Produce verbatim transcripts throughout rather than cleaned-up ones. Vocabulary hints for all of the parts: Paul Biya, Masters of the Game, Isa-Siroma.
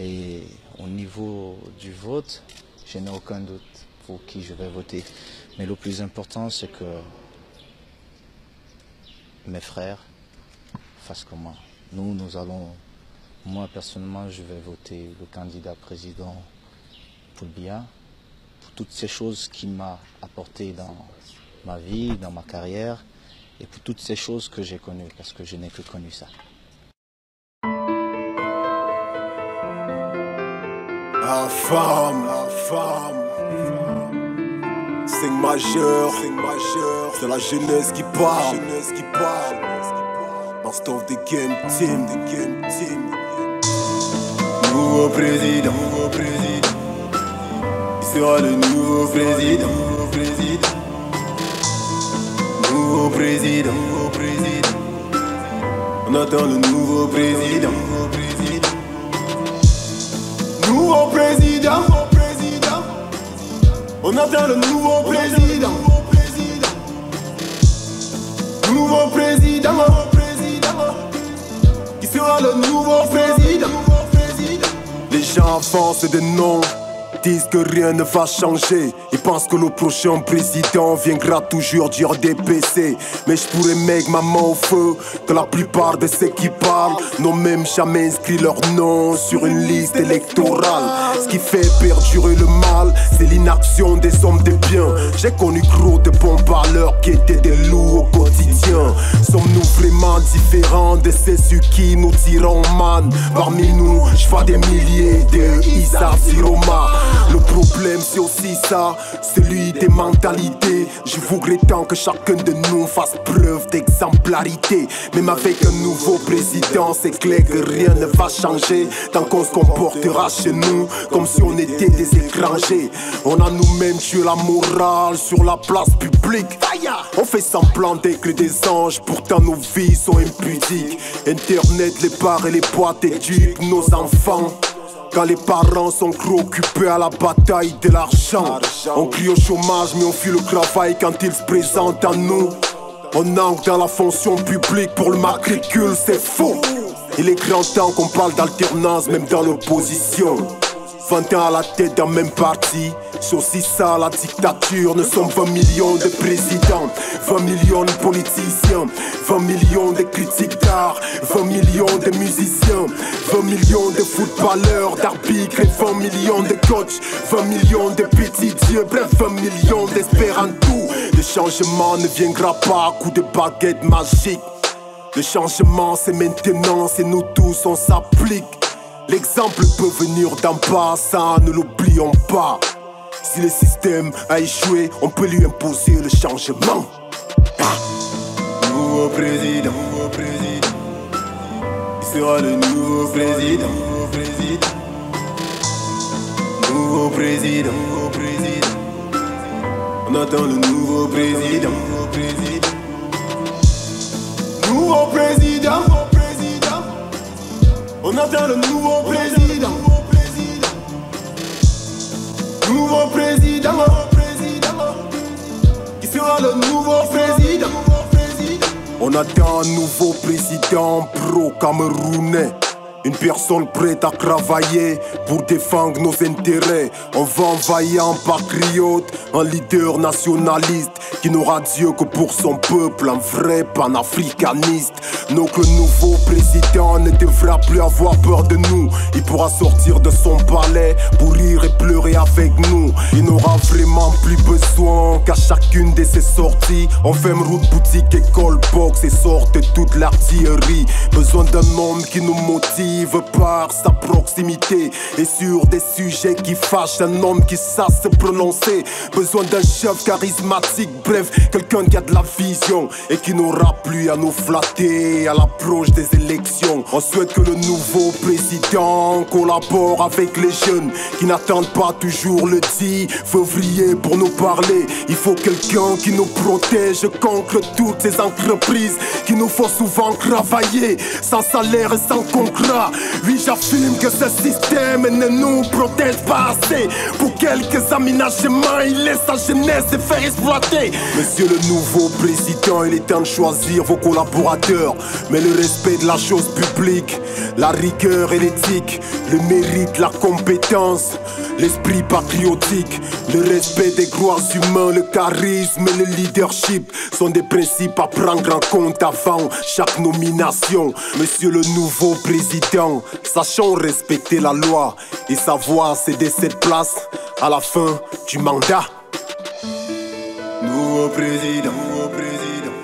Et au niveau du vote, je n'ai aucun doute pour qui je vais voter. Mais le plus important, c'est que mes frères fassent comme moi. Nous, nous allons... Moi, personnellement, je vais voter le candidat président Paul Biya pour toutes ces choses qu'il m'a apportées dans ma vie, dans ma carrière et pour toutes ces choses que j'ai connues, parce que je n'ai que connu ça. La femme, la femme, c'est majeur, c'est majeur, c'est la jeunesse qui parle, la jeunesse qui parle. Masters of the Game team, the game team. Nouveau président, nouveau président, il sera le nouveau président, nouveau président, nouveau président, nouveau président. On attend le nouveau président, nouveau président. Nouveau président, président, on attend le nouveau président. Nouveau président, qui sera le nouveau président. Les gens avancent de nom, disent que rien ne va changer. Ils pensent que le prochain président viendra toujours dire des P C. Mais je pourrais mettre ma main au feu que la plupart de ceux qui parlent n'ont même jamais inscrit leur nom sur une liste électorale. Ce qui fait perdurer le mal, c'est l'inaction des hommes de bien. J'ai connu gros de bons parleurs qui étaient des loups au quotidien. Sommes-nous vraiment différents de ceux sur qui nous tirons man? Parmi nous, je vois des milliers de Isa-Siroma. Le problème c'est aussi ça, celui des mentalités. Je voudrais tant que chacun de nous fasse preuve d'exemplarité. Même avec un nouveau président, c'est clair que rien ne va changer. Tant qu'on se comportera chez nous comme si on était des étrangers. On a nous-mêmes tué la morale sur la place publique. On fait semblant d'être des anges, pourtant nos vies sont impudiques. Internet, les bars et les boîtes éduquent nos enfants. Quand les parents sont trop occupés à la bataille de l'argent, on crie au chômage mais on fuit le travail quand il se présente à nous. On manque dans la fonction publique pour le matricule, c'est faux. Il est grand temps qu'on parle d'alternance même dans l'opposition. vingt ans à la tête d'un même parti, c'est aussi ça la dictature. Nous sommes vingt millions de présidents, vingt millions de politiciens, vingt millions de critiques d'art, vingt millions de musiciens, vingt millions de footballeurs, d'arbitres et vingt millions de coachs, vingt millions de petits dieux, bref vingt millions d'espéranto. Le changement ne viendra pas à coup de baguette magique. Le changement c'est maintenant, c'est nous tous, on s'applique. L'exemple peut venir d'en bas, ça ne l'oublions pas. Si le système a échoué, on peut lui imposer le changement. Nouveau président, nouveau président, il sera le nouveau président, nouveau président, nouveau président, nouveau président. On attend le nouveau président, nouveau président, nouveau président. On attend le nouveau président. Nouveau président, qui sera le nouveau président. On attend un nouveau président pro-camerounais, une personne prête à travailler pour défendre nos intérêts. On va envahir un patriote, un leader nationaliste qui n'aura Dieu que pour son peuple, un vrai panafricaniste. Donc le nouveau président ne devra plus avoir peur de nous. Il pourra sortir de son palais pour rire et pleurer avec nous. Il n'aura vraiment plus besoin qu'à chacune de ses sorties on ferme route, boutique, école, boxe et sorte toute l'artillerie. Besoin d'un homme qui nous motive par sa proximité et sur des sujets qui fâchent, un homme qui sache se prononcer. Besoin d'un chef charismatique, bref, quelqu'un qui a de la vision et qui n'aura plus à nous flatter à l'approche des élections. On souhaite que le nouveau président collabore avec les jeunes qui n'attendent pas toujours le dix février pour nous parler. Il faut quelqu'un qui nous protège contre toutes ces entreprises qui nous font souvent travailler sans salaire et sans contrat. pas. Oui, j'assume que ce système ne nous protège pas assez. Pour quelques aménagements, il laisse sa jeunesse se faire exploiter. Monsieur le nouveau président, il est temps de choisir vos collaborateurs. Mais le respect de la chose publique, la rigueur et l'éthique, le mérite, la compétence, l'esprit patriotique, le respect des droits humains, le charisme et le leadership sont des principes à prendre en compte avant chaque nomination. Monsieur le nouveau président, sachons respecter la loi et savoir céder cette place à la fin du mandat. Nouveau président, nouveau président,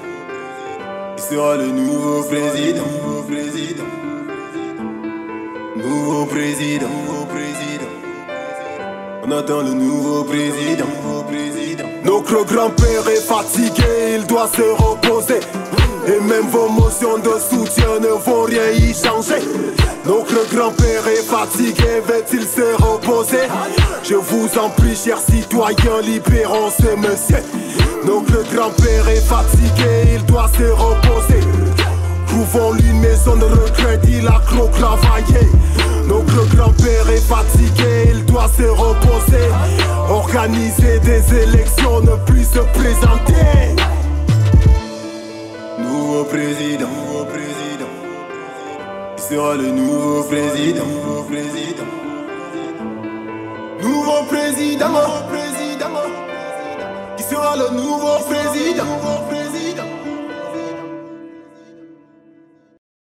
il sera le nouveau président, nouveau président, nouveau président, nouveau président. On attend le nouveau président. Notre grand-père est fatigué, il doit se reposer. Et même vos motions de soutien ne vont rien y changer. Notre grand-père est fatigué, va-t-il se reposer? Je vous en prie, chers citoyens, libérons ce monsieur. Notre grand-père est fatigué, il doit se reposer. Trouvons-lui une maison de retraite, il a trop travaillé. Notre grand-père est fatigué, il doit se reposer. Organiser des élections, ne plus se présenter. Nouveau président, nouveau président, il sera le nouveau président, nouveau président, nouveau président, nouveau président, il sera le nouveau président.